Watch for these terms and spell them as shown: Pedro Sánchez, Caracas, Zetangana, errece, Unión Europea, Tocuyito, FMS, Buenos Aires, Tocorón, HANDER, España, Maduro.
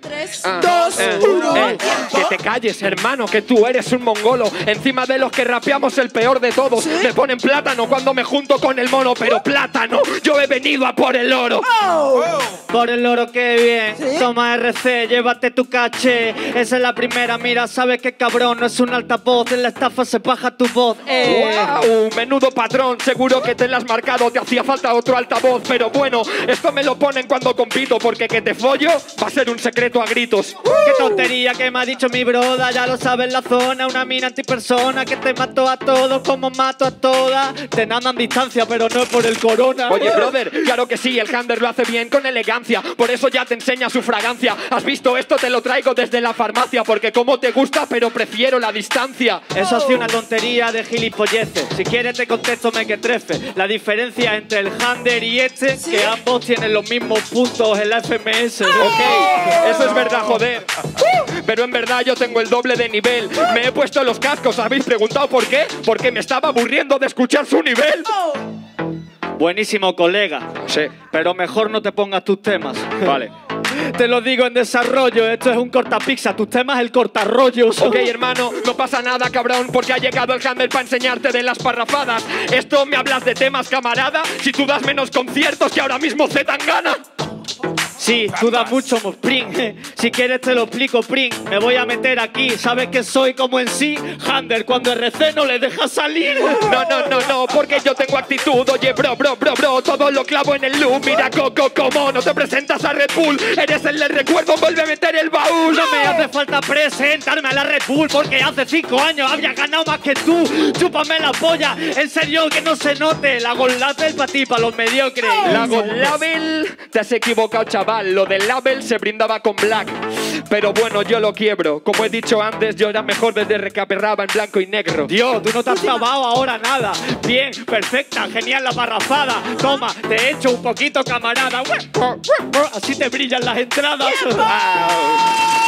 3, 2, 1. Que te calles, hermano, que tú eres un mongolo. Encima de los que rapeamos, el peor de todos. ¿Sí? Me ponen plátano cuando me junto con el mono. Pero plátano, yo he venido a por el oro. Por el oro, qué bien. ¿Sí? Toma RC, llévate tu caché. Esa es la primera, mira, sabes que cabrón. No es un altavoz, en la estafa se baja tu voz. Wow, menudo patrón, seguro que te la has marcado. Te hacía falta otro altavoz, pero bueno, esto me lo ponen cuando compito. Porque que te follo va a ser un secreto a gritos. Qué tontería que me ha dicho mi broda, ya lo sabes la zona. Una mina antipersona que te mató a todos como mato a todas. Te nanan distancia, pero no es por el corona. Oye, brother, claro que sí, el Hander lo hace bien con elegancia. Por eso ya te enseña su fragancia. Has visto esto, te lo traigo desde la farmacia. Porque como te gusta, pero prefiero la distancia. Eso hace una tontería de gilipolleces. Si quieres te contesto mequetrefe. La diferencia entre el Hander y este, ¿sí?, que ambos tienen los mismos puntos en la FMS. Ok, eso es verdad, joder. Pero en verdad yo tengo el doble de nivel. Me he puesto los cascos, ¿habéis preguntado por qué? Porque me estaba aburriendo de escuchar su nivel. Buenísimo, colega. Sí. Pero mejor no te pongas tus temas. Vale. Te lo digo en desarrollo, esto es un cortapizza, tus temas el cortarrollo. Ok, hermano, no pasa nada, cabrón, porque ha llegado el Hander para enseñarte de las parrafadas. Esto me hablas de temas, camarada, si tú das menos conciertos que ahora mismo Zetangana. Sí, tú das mucho, Pring. Si quieres te lo explico, Pring. Me voy a meter aquí, sabes que soy como en sí Hander, cuando RC no le deja salir. No, porque yo tengo actitud. Oye, bro, todo lo clavo en el loop. Mira, Coco, como no te presentas a Red Bull. Eres el del recuerdo, vuelve a meter el baúl. No me hace falta presentarme a la Red Bull, porque hace 5 años había ganado más que tú. Chúpame la polla, en serio que no se note. La Gold Label para ti, para los mediocres. La Gold Label, te has equivocado, chaval. Lo del label se brindaba con black, pero bueno, yo lo quiebro. Como he dicho antes, yo era mejor desde recaperraba en blanco y negro. Dios, tú no te has clavado ahora nada. Bien, perfecta, genial la barrafada. Toma, te echo un poquito, camarada. Así te brillan las entradas.